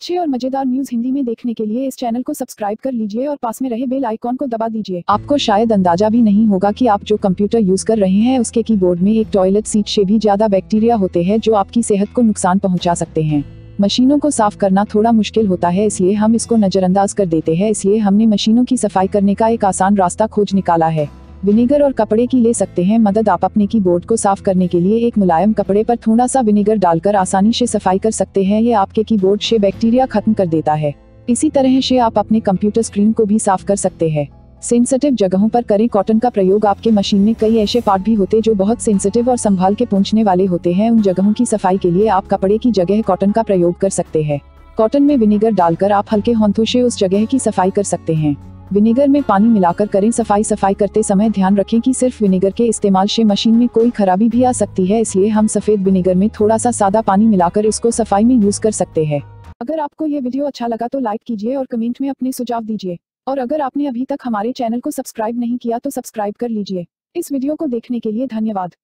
अच्छे और मजेदार न्यूज हिंदी में देखने के लिए इस चैनल को सब्सक्राइब कर लीजिए और पास में रहे बेल आइकॉन को दबा दीजिए। आपको शायद अंदाजा भी नहीं होगा कि आप जो कंप्यूटर यूज कर रहे हैं उसके कीबोर्ड में एक टॉयलेट सीट से भी ज्यादा बैक्टीरिया होते हैं जो आपकी सेहत को नुकसान पहुँचा सकते हैं। मशीनों को साफ करना थोड़ा मुश्किल होता है, इसलिए हम इसको नजरअंदाज कर देते हैं। इसलिए हमने मशीनों की सफाई करने का एक आसान रास्ता खोज निकाला है। विनेगर और कपड़े की ले सकते हैं मदद। आप अपने कीबोर्ड को साफ करने के लिए एक मुलायम कपड़े पर थोड़ा सा विनेगर डालकर आसानी से सफाई कर सकते हैं। यह आपके कीबोर्ड से बैक्टीरिया खत्म कर देता है। इसी तरह से आप अपने कंप्यूटर स्क्रीन को भी साफ कर सकते हैं। सेंसिटिव जगहों पर करें कॉटन का प्रयोग। आपके मशीन में कई ऐसे पार्ट भी होते जो बहुत सेंसिटिव और संभाल के पहुंचने वाले होते हैं। उन जगहों की सफाई के लिए आप कपड़े की जगह कॉटन का प्रयोग कर सकते हैं। कॉटन में विनेगर डालकर आप हल्के हाथों से उस जगह की सफाई कर सकते हैं। विनेगर में पानी मिलाकर करें सफाई। सफाई करते समय ध्यान रखें कि सिर्फ विनेगर के इस्तेमाल से मशीन में कोई खराबी भी आ सकती है, इसलिए हम सफेद विनेगर में थोड़ा सा सादा पानी मिलाकर इसको सफाई में यूज कर सकते हैं। अगर आपको ये वीडियो अच्छा लगा तो लाइक कीजिए और कमेंट में अपने सुझाव दीजिए। और अगर आपने अभी तक हमारे चैनल को सब्सक्राइब नहीं किया तो सब्सक्राइब कर लीजिए। इस वीडियो को देखने के लिए धन्यवाद।